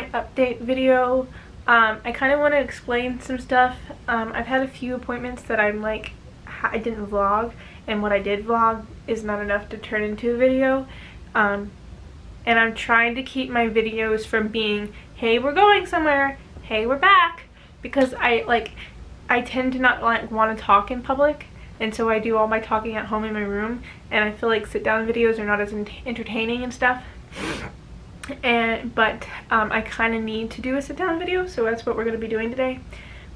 current update video. I kind of want to explain some stuff. I've had a few appointments that I'm like, I didn't vlog, and what I did vlog is not enough to turn into a video. And I'm trying to keep my videos from being, hey, we're going somewhere, hey, we're back, because I tend to not want to talk in public, and so I do all my talking at home in my room, and I feel like sit down videos are not as entertaining and stuff. And I kind of need to do a sit down video, so that's what we're going to be doing today.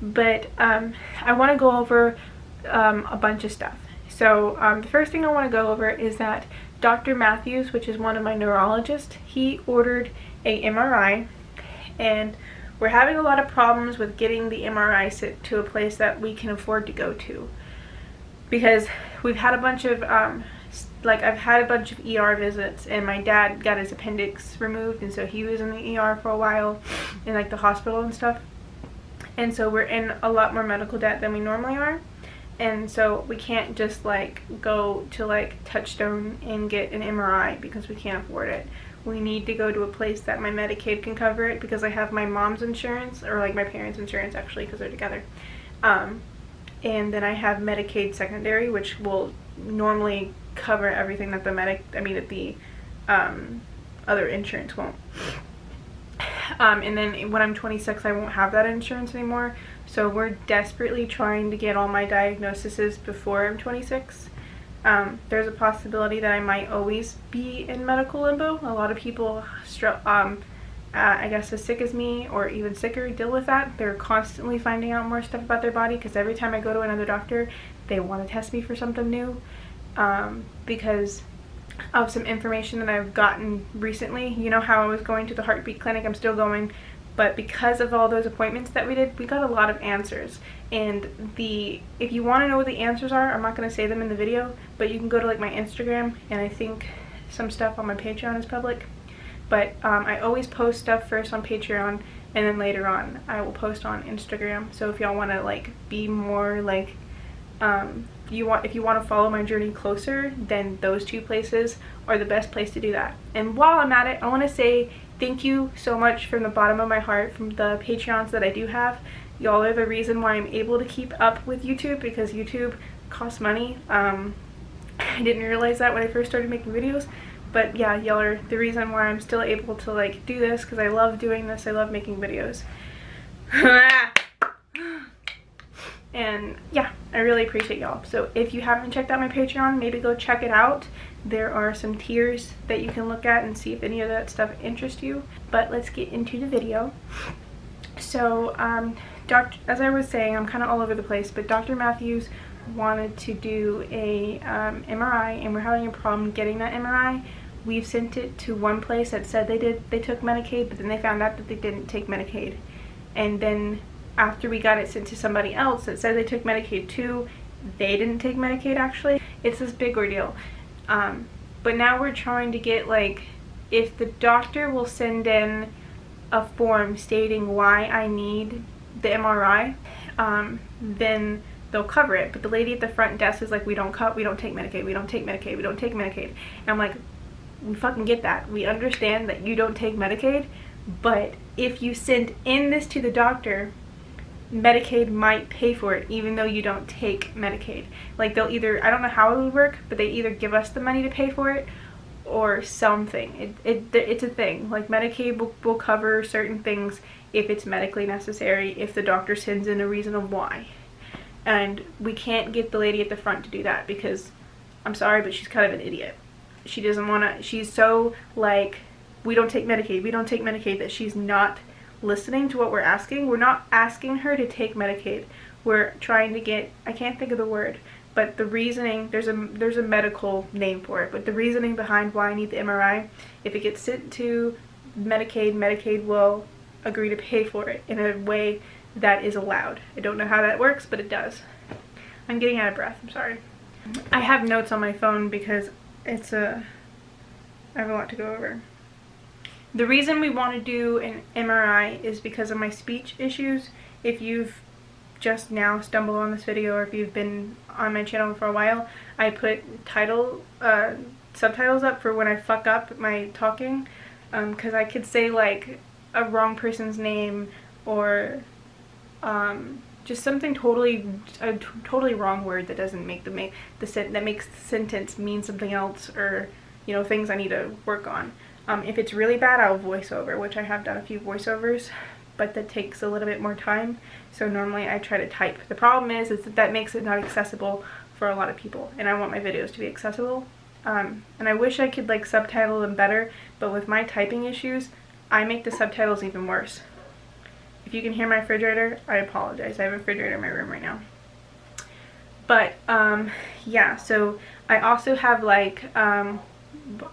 But I want to go over a bunch of stuff. So the first thing I want to go over is that Dr. Matthews, which is one of my neurologists, he ordered a MRI, and we're having a lot of problems with getting the MRI sent to a place that we can afford to go to, because we've had a bunch of I've had a bunch of ER visits, and my dad got his appendix removed, and so he was in the ER for a while in like the hospital and stuff, and so we're in a lot more medical debt than we normally are. And so we can't just like go to like Touchstone and get an MRI because we can't afford it. We need to go to a place that my Medicaid can cover it, because I have my mom's insurance, or like my parents' insurance actually, because they're together. And then I have Medicaid secondary, which will normally cover everything that the other insurance won't. And then when I'm 26, I won't have that insurance anymore. So we're desperately trying to get all my diagnoses before I'm 26. There's a possibility that I might always be in medical limbo. A lot of people, I guess as sick as me or even sicker, deal with that. They're constantly finding out more stuff about their body, because every time I go to another doctor, they want to test me for something new, because of some information that I've gotten recently. You know how I was going to the heartbeat clinic? I'm still going, but because of all those appointments that we did, we got a lot of answers. And if you want to know what the answers are, I'm not going to say them in the video, but you can go to like my Instagram, and I think some stuff on my Patreon is public. But I always post stuff first on Patreon, and then later on I will post on Instagram. So if y'all want to like be more like if you want to follow my journey closer, then those two places are the best place to do that. And while I'm at it, I want to say thank you so much from the bottom of my heart, from the Patreons that I do have. Y'all are the reason why I'm able to keep up with YouTube, because YouTube costs money. I didn't realize that when I first started making videos, but yeah, y'all are the reason why I'm still able to like do this, because I love doing this. I love making videos. And yeah, I really appreciate y'all. So if you haven't checked out my Patreon, maybe go check it out. There are some tiers that you can look at and see if any of that stuff interests you. But let's get into the video. So as I was saying, I'm kind of all over the place, but Dr. Matthews wanted to do a MRI, and we're having a problem getting that MRI. We've sent it to one place that said they took Medicaid, but then they found out that they didn't take Medicaid. And then after we got it sent to somebody else that said they took Medicaid too, they didn't take Medicaid actually. It's this big ordeal. But now we're trying to get, like, if the doctor will send in a form stating why I need the MRI, then they'll cover it. But the lady at the front desk is like, we don't take Medicaid, we don't take Medicaid, we don't take Medicaid. And I'm like, we fucking get that. We understand that you don't take Medicaid, but if you send in this to the doctor, Medicaid might pay for it even though you don't take Medicaid. Like, they'll either, I don't know how it would work, but they either give us the money to pay for it or something. It's a thing. Like, Medicaid will cover certain things if it's medically necessary, if the doctor sends in a reason of why. And we can't get the lady at the front to do that because, I'm sorry, but she's kind of an idiot. She doesn't want to, she's so like, we don't take Medicaid, we don't take Medicaid, that she's not listening to what we're asking. We're not asking her to take Medicaid. We're trying to get, I can't think of the word, but the reasoning, there's a medical name for it, but the reasoning behind why I need the MRI, if it gets sent to Medicaid, Medicaid will agree to pay for it in a way that is allowed. I don't know how that works, but it does. I'm getting out of breath, I'm sorry. I have notes on my phone because I have a lot to go over. The reason we want to do an MRI is because of my speech issues. If you've just now stumbled on this video, or if you've been on my channel for a while, I put subtitles up for when I fuck up my talking, because I could say like a wrong person's name, or just something a totally wrong word that doesn't make that makes the sentence mean something else, or, you know, things I need to work on. If it's really bad, I'll voiceover, which I have done a few voiceovers, but that takes a little bit more time. So normally I try to type. The problem is that makes it not accessible for a lot of people, and I want my videos to be accessible. And I wish I could like subtitle them better, but with my typing issues, I make the subtitles even worse. If you can hear my refrigerator, I apologize. I have a refrigerator in my room right now. But yeah, so I also have like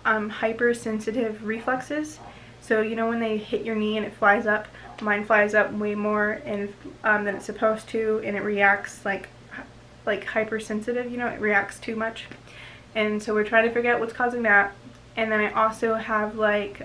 hypersensitive reflexes. So you know when they hit your knee and it flies up, mine flies up way more and than it's supposed to, and it reacts like hypersensitive. You know, it reacts too much. And so we're trying to figure out what's causing that. And then I also have like,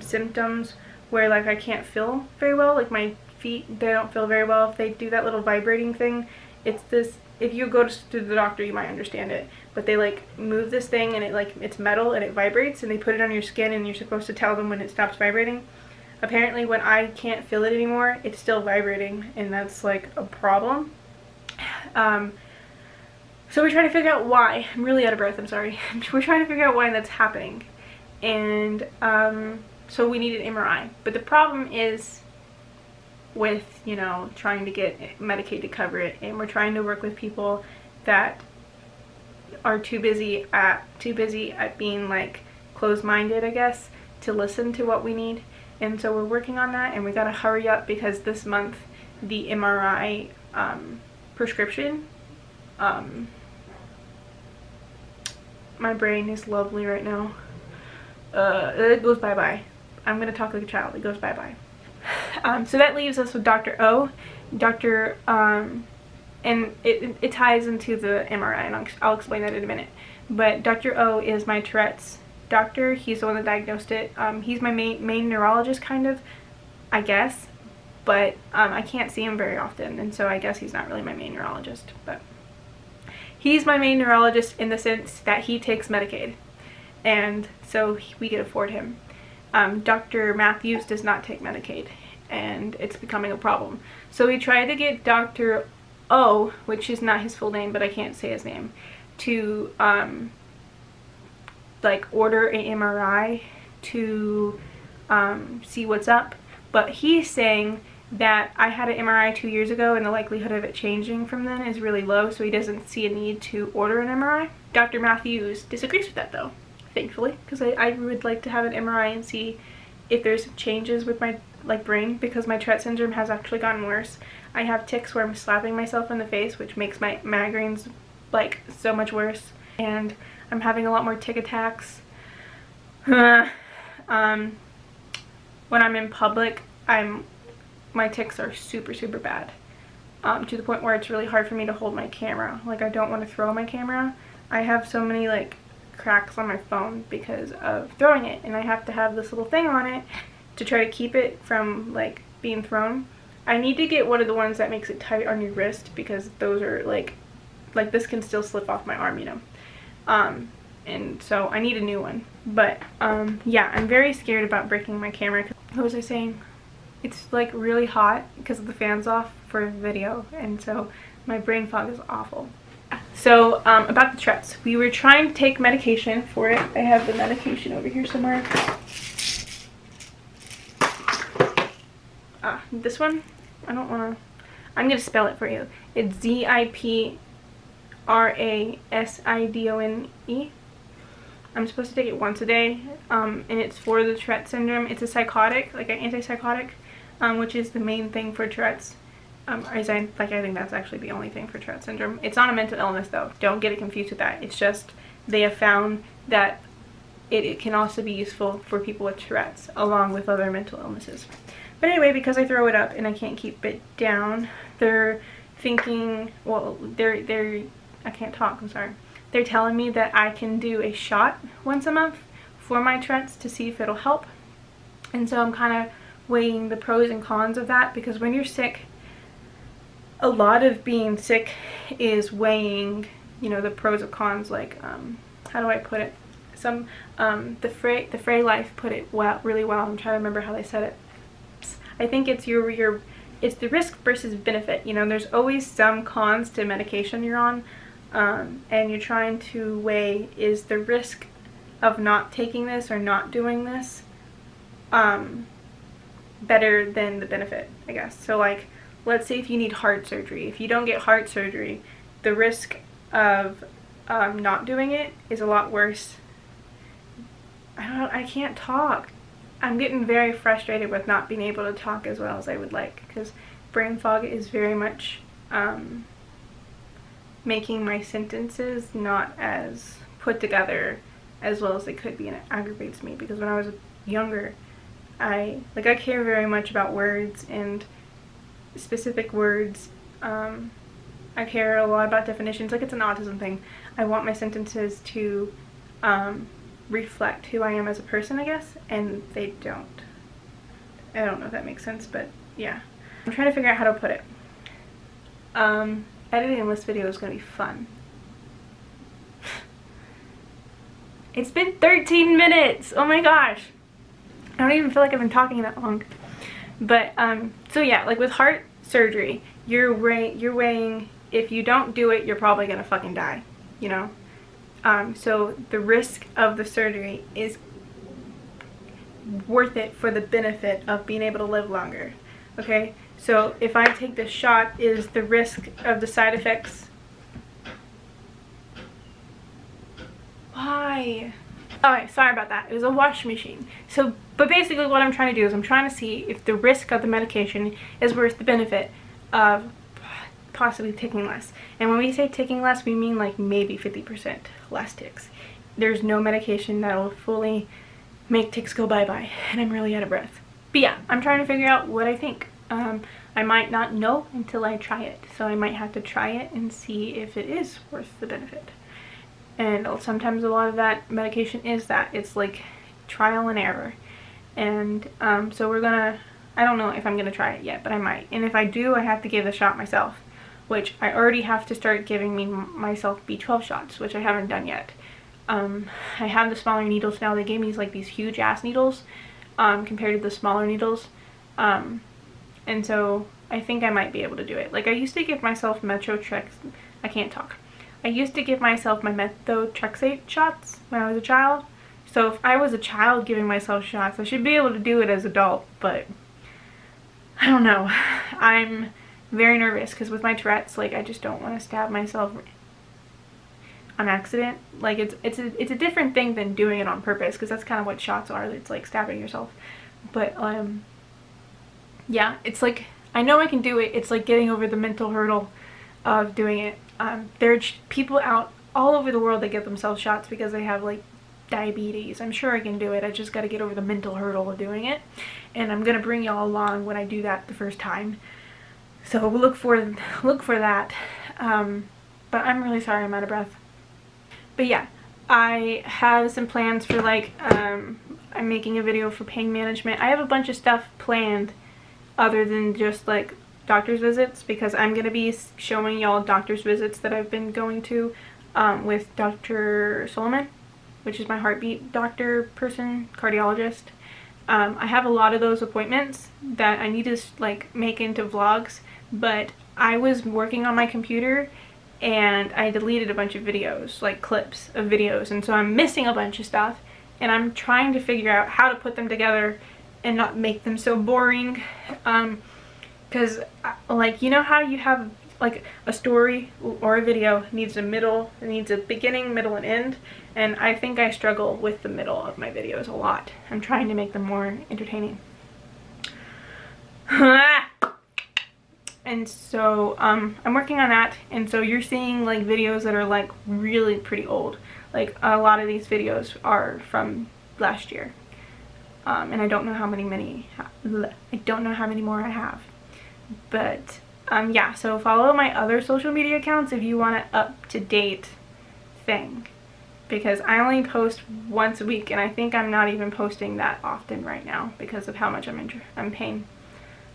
symptoms where like I can't feel very well. Like my feet, they don't feel very well. If they do that little vibrating thing, it's this, if you go to the doctor, you might understand it. But they like move this thing and it like, it's metal and it vibrates and they put it on your skin and you're supposed to tell them when it stops vibrating. Apparently when I can't feel it anymore, it's still vibrating, and that's like a problem. So we're trying to figure out why. I'm really out of breath, I'm sorry. We're trying to figure out why that's happening. And so we need an MRI. But the problem is with, you know, trying to get Medicaid to cover it, and we're trying to work with people that are too busy at being like closed-minded, I guess, to listen to what we need. And so we're working on that, and we gotta hurry up because this month the MRI prescription, my brain is lovely right now, it goes bye-bye. I'm gonna talk like a child, it goes bye-bye. So that leaves us with Dr. O, and it ties into the MRI, and I'll explain that in a minute. But Dr. O is my Tourette's doctor. He's the one that diagnosed it. He's my main neurologist, kind of, I guess. But I can't see him very often, and so I guess he's not really my main neurologist, but he's my main neurologist in the sense that he takes Medicaid, and so we can afford him. Dr. Matthews does not take Medicaid, and it's becoming a problem. So we tried to get Dr. O, which is not his full name, but I can't say his name, to like order an MRI to see what's up, but he's saying that I had an MRI 2 years ago and the likelihood of it changing from then is really low, so he doesn't see a need to order an MRI. Dr. Matthews disagrees with that though, thankfully, because I would like to have an MRI and see if there's changes with my like brain, because my Tourette syndrome has actually gotten worse. I have tics where I'm slapping myself in the face, which makes my migraines like so much worse, and I'm having a lot more tic attacks. When I'm in public, my tics are super bad, to the point where it's really hard for me to hold my camera. Like I don't want to throw my camera. I have so many like cracks on my phone because of throwing it, and I have to have this little thing on it to try to keep it from like being thrown. I need to get one of the ones that makes it tight on your wrist, because those are like this can still slip off my arm, you know. And so I need a new one. But yeah, I'm very scared about breaking my camera. What was I saying? It's like really hot because the fan's off for video, and so my brain fog is awful. So about the Tourette's, we were trying to take medication for it. I have the medication over here somewhere. This one? I don't want to. I'm going to spell it for you. It's Ziprasidone. I'm supposed to take it once a day, and it's for the Tourette syndrome. It's a psychotic, like an antipsychotic, which is the main thing for Tourette's. I think that's actually the only thing for Tourette syndrome. It's not a mental illness though. Don't get it confused with that. It's just they have found that it can also be useful for people with Tourette's along with other mental illnesses. But anyway, because I throw it up and I can't keep it down, they're thinking, well, I can't talk, I'm sorry. They're telling me that I can do a shot once a month for my Tourette's to see if it'll help. And so I'm kind of weighing the pros and cons of that, because when you're sick, a lot of being sick is weighing, you know, the pros and cons, like, how do I put it? some, the Frey Life put it well, really well. I'm trying to remember how they said it. I think it's it's the risk versus benefit. You know, there's always some cons to medication you're on, and you're trying to weigh, is the risk of not taking this or not doing this better than the benefit, I guess. So like, let's say if you need heart surgery, if you don't get heart surgery, the risk of not doing it is a lot worse. I can't talk. I'm getting very frustrated with not being able to talk as well as I would like, because brain fog is very much making my sentences not as put together as well as they could be, and it aggravates me because when I was younger, I care very much about words and specific words. I care a lot about definitions. Like, it's an autism thing. I want my sentences to reflect who I am as a person, I guess, and they don't. I don't know if that makes sense, but yeah. I'm trying to figure out how to put it. Editing this video is going to be fun. It's been 13 minutes! Oh my gosh! I don't even feel like I've been talking that long. But, so yeah, like with heart surgery, you're weighing, if you don't do it, you're probably gonna fucking die, you know? So the risk of the surgery is worth it for the benefit of being able to live longer, okay? So if I take this shot, is the risk of the side effects? Why? Alright, sorry about that. It was a wash machine. So, but basically what I'm trying to do is I'm trying to see if the risk of the medication is worth the benefit of possibly taking less. And when we say taking less, we mean like maybe 50% less ticks. There's no medication that'll fully make ticks go bye-bye, and I'm really out of breath. But yeah, I'm trying to figure out what I think. I might not know until I try it, so I might have to try it and see if it is worth the benefit. And sometimes a lot of that medication is that. It's like trial and error. And so we're gonna, I don't know if I'm gonna try it yet, but I might. And if I do, I have to give the shot myself, which I already have to start giving myself B12 shots, which I haven't done yet. I have the smaller needles now. They gave me these huge ass needles compared to the smaller needles. And so I think I might be able to do it. Like, I used to give myself my methotrexate shots when I was a child. So if I was a child giving myself shots, I should be able to do it as an adult, but I don't know. I'm very nervous because with my Tourette's, I just don't want to stab myself on accident. Like, it's a different thing than doing it on purpose, because that's kind of what shots are. It's like stabbing yourself. But yeah, it's like, I know I can do it. It's like getting over the mental hurdle of doing it. There are people out all over the world that give themselves shots because they have diabetes. I'm sure I can do it. I just got to get over the mental hurdle of doing it, and I'm gonna bring y'all along when I do that the first time. So look for that. But I'm really sorry I'm out of breath. But yeah, I have some plans for I'm making a video for pain management. I have a bunch of stuff planned other than just doctor's visits, because I'm gonna be showing y'all doctor's visits that I've been going to with Dr. Solomon, which is my heartbeat doctor person, cardiologist. I have a lot of those appointments that I need to make into vlogs, but I was working on my computer and I deleted a bunch of videos, clips of videos, and so I'm missing a bunch of stuff, and I'm trying to figure out how to put them together and not make them so boring, because you know how you have a story or a video needs a middle, it needs a beginning, middle, and end, and I think I struggle with the middle of my videos a lot. I'm trying to make them more entertaining. And so I'm working on that, and so you're seeing videos that are really pretty old. A lot of these videos are from last year, and I don't know how many I don't know how many more I have, but yeah, so follow my other social media accounts if you want an up-to-date thing, because I only post once a week, and I think I'm not even posting that often right now because of how much I'm in pain.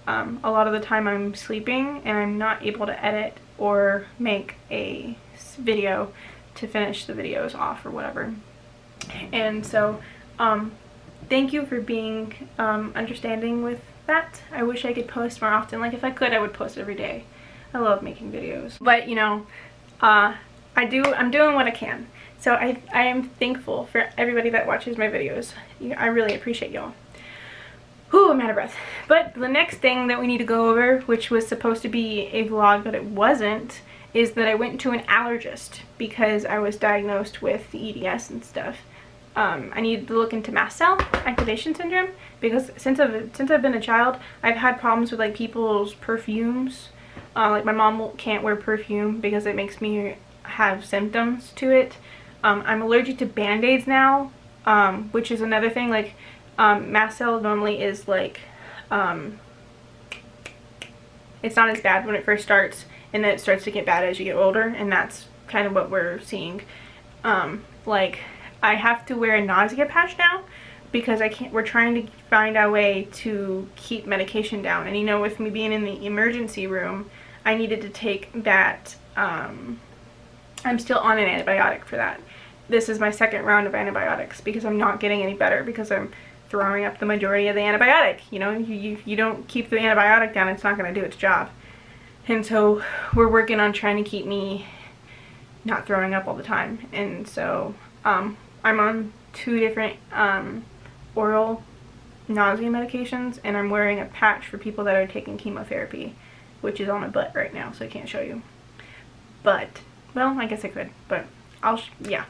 A lot of the time I'm sleeping and I'm not able to edit or make a video to finish the videos off or whatever. And so thank you for being understanding with that. I wish I could post more often. Like, if I could, I would post every day. I love making videos, but you know, I'm doing what I can. So I am thankful for everybody that watches my videos. I really appreciate y'all. Whew, I'm out of breath. But the next thing that we need to go over, which was supposed to be a vlog but it wasn't, is that I went to an allergist because I was diagnosed with the EDS and stuff. I needed to look into mast cell activation syndrome because since I've been a child, I've had problems with like people's perfumes. Like my mom can't wear perfume because it makes me have symptoms to it. I'm allergic to band-aids now, which is another thing. Like mast cell normally is like it's not as bad when it first starts, and then it starts to get bad as you get older, and that's kind of what we're seeing. Like I have to wear a nausea patch now because I can't, we're trying to find our way to keep medication down, and you know, with me being in the emergency room, I needed to take that. I'm still on an antibiotic for that. This is my second round of antibiotics because I'm not getting any better because I'm throwing up the majority of the antibiotic. You know, you don't keep the antibiotic down, it's not going to do its job. And so we're working on trying to keep me not throwing up all the time. And so I'm on 2 different oral nausea medications, and I'm wearing a patch for people that are taking chemotherapy, which is on my butt right now, so I can't show you. But well, I guess I could, but yeah.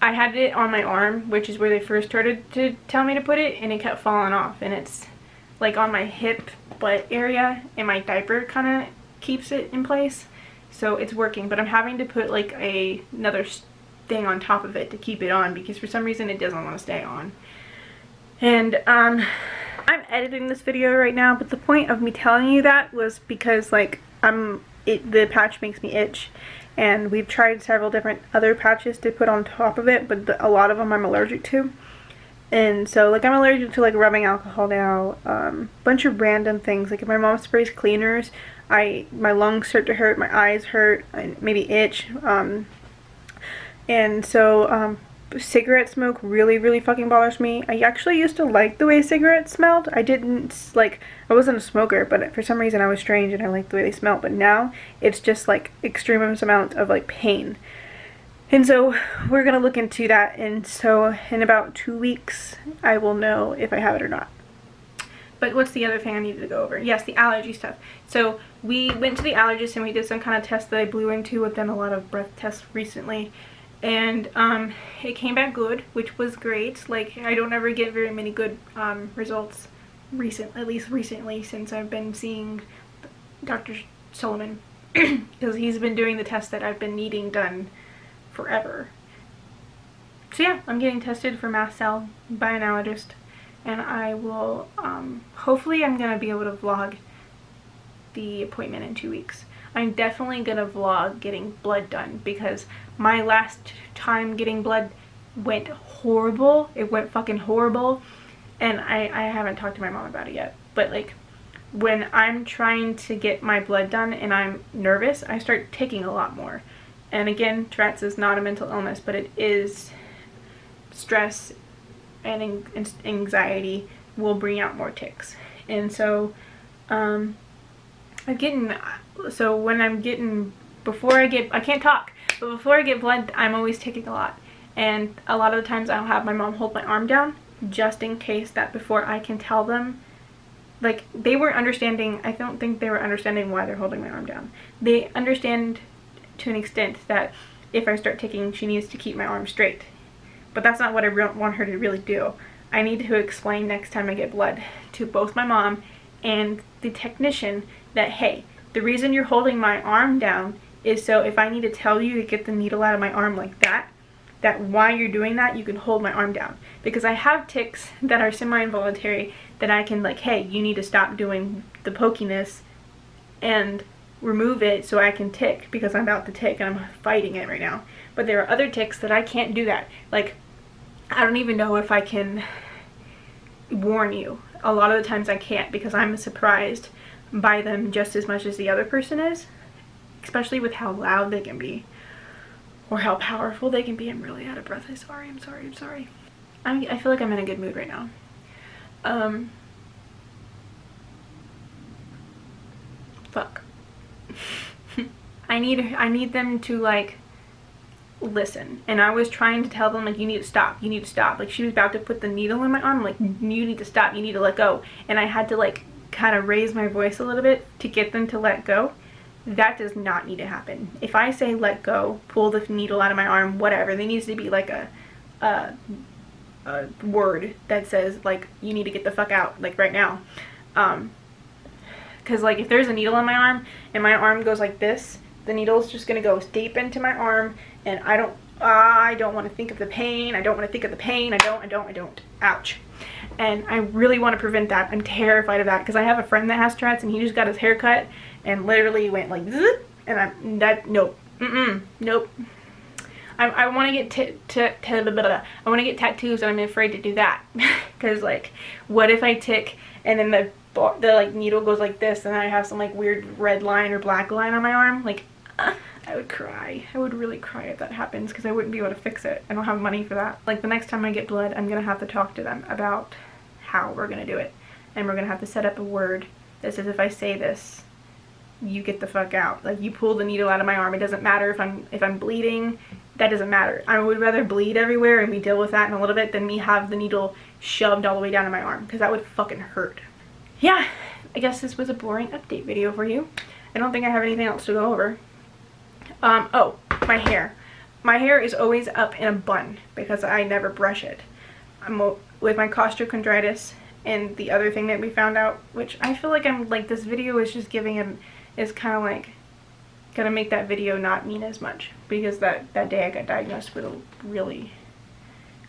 I had it on my arm, which is where they first started to tell me to put it, and it kept falling off, and it's like on my hip butt area, and my diaper kind of keeps it in place, so it's working, but I'm having to put like another thing on top of it to keep it on because for some reason it doesn't want to stay on. And I'm editing this video right now, but the point of me telling you that was because like the patch makes me itch. And we've tried several different other patches to put on top of it, but a lot of them I'm allergic to. And so, like, I'm allergic to, like, rubbing alcohol now. Bunch of random things. Like, if my mom sprays cleaners, my lungs start to hurt, my eyes hurt, and maybe itch. And so, cigarette smoke really, really fucking bothers me. I actually used to like the way cigarettes smelled. I didn't, like, I wasn't a smoker, but for some reason I was strange and I liked the way they smelled. But now it's just like extreme amount of like pain. And so we're gonna look into that. And so in about 2 weeks, I will know if I have it or not. But what's the other thing I needed to go over? Yes, the allergy stuff. So we went to the allergist and we did some kind of test that I blew into. I've done a lot of breath tests recently. And it came back good, which was great. Like, I don't ever get very many good results at least recently since I've been seeing Dr. Solomon because he's been doing the test that I've been needing done forever. So yeah, I'm getting tested for mast cell by an allergist, and I will hopefully I'm gonna be able to vlog the appointment in 2 weeks. I'm definitely gonna vlog getting blood done because my last time getting blood went horrible. It went fucking horrible, and I haven't talked to my mom about it yet, but like when I'm trying to get my blood done and I'm nervous, I start ticking a lot more. And again, Tourette's is not a mental illness, but it is stress and anxiety will bring out more tics. And so I can't talk, but before I get blood, I'm always ticking a lot. And a lot of the times I'll have my mom hold my arm down just in case that before I can tell them, like they were understanding, I don't think they were understanding why they're holding my arm down. They understand to an extent that if I start ticking, she needs to keep my arm straight. But that's not what I want her to really do. I need to explain next time I get blood to both my mom and the technician that, hey, the reason you're holding my arm down is so if I need to tell you to get the needle out of my arm like that, that while you're doing that, you can hold my arm down. Because I have tics that are semi-involuntary that I can like, hey, you need to stop doing the pokiness and remove it so I can tick because I'm about to tick and I'm fighting it right now. But there are other tics that I can't do that. Like, I don't even know if I can warn you. A lot of the times I can't because I'm surprised by them just as much as the other person is, especially with how loud they can be. or how powerful they can be. I'm really out of breath. I'm sorry. I feel like I'm in a good mood right now. Fuck. I need them to like listen, and I was trying to tell them, like, you need to stop. Like, she was about to put the needle in my arm, like, you need to stop, you need to let go. And I had to like kind of raise my voice a little bit to get them to let go. That does not need to happen. If I say let go, pull the needle out of my arm, whatever, there needs to be like a word that says, like, you need to get the fuck out, like, right now. Because, like, if there's a needle in my arm and my arm goes like this, the needle's just gonna go deep into my arm, and I don't want to think of the pain. I don't. Ouch. And I really want to prevent that. I'm terrified of that, because I have a friend that has Tourette's, and he just got his hair cut and literally went like, and I'm that, nope, nope. I want to get tattoos, and I'm afraid to do that, because like, what if I tick and then the like needle goes like this, and I have some like weird red line or black line on my arm? Like, I would cry. I would really cry if that happens, because I wouldn't be able to fix it. I don't have money for that. Like, the next time I get blood, I'm gonna have to talk to them about how we're gonna do it, and we're gonna have to set up a word that says, if I say this, you get the fuck out. Like, you pull the needle out of my arm. It doesn't matter if I'm bleeding. That doesn't matter. I would rather bleed everywhere and we deal with that in a little bit than me have the needle shoved all the way down in my arm, because that would fucking hurt. Yeah, I guess this was a boring update video for you. I don't think I have anything else to go over. Oh, my hair. My hair is always up in a bun because I never brush it. With my costochondritis and the other thing that we found out, which I feel like I'm like, this video is just giving him, is kind of like gonna make that video not mean as much, because that day I got diagnosed with a really,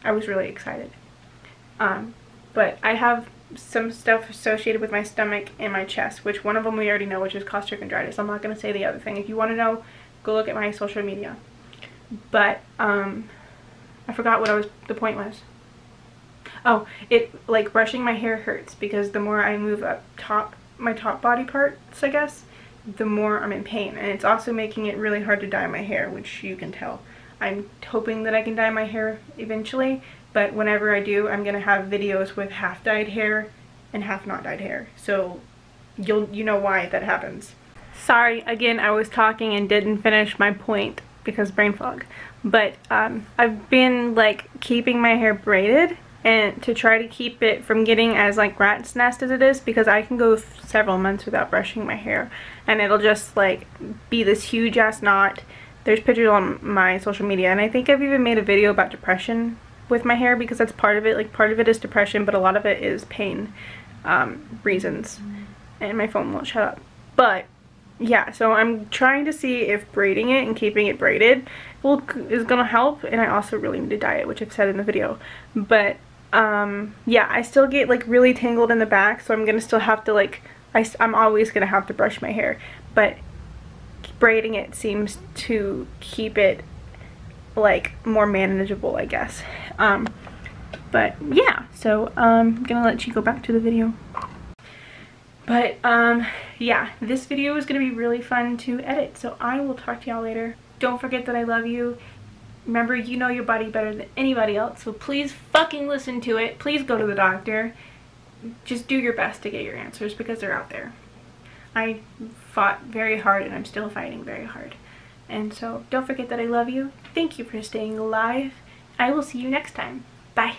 I was really excited. But I have some stuff associated with my stomach and my chest, which one of them we already know, which is costochondritis. I'm not gonna say the other thing. If you want to know, go look at my social media. But I forgot what the point was. Oh, it, like, brushing my hair hurts because the more I move up top, my top body parts, I guess, the more I'm in pain. And it's also making it really hard to dye my hair, which you can tell. I'm hoping that I can dye my hair eventually, but whenever I do, I'm gonna have videos with half dyed hair and half not dyed hair. So you know why that happens. Sorry, again, I was talking and didn't finish my point because brain fog. But I've been like keeping my hair braided, and to try to keep it from getting as like rat's nest as it is, because I can go several months without brushing my hair and it'll just like be this huge ass knot. There's pictures on my social media, and I think I've even made a video about depression with my hair, because that's part of it. Like, part of it is depression, but a lot of it is pain reasons, and my phone won't shut up. But yeah, so I'm trying to see if braiding it and keeping it braided is gonna help, and I also really need to dye it, which I've said in the video. But yeah, I still get like really tangled in the back, so I'm gonna still have to like, I'm always gonna have to brush my hair, but braiding it seems to keep it like more manageable, I guess. But yeah, so I'm gonna let you go back to the video. But yeah, this video is gonna be really fun to edit, so I will talk to y'all later. Don't forget that I love you. Remember, you know your body better than anybody else, so please fucking listen to it. Please go to the doctor. Just do your best to get your answers, because they're out there. I fought very hard, and I'm still fighting very hard. And so, don't forget that I love you. Thank you for staying alive. I will see you next time. Bye.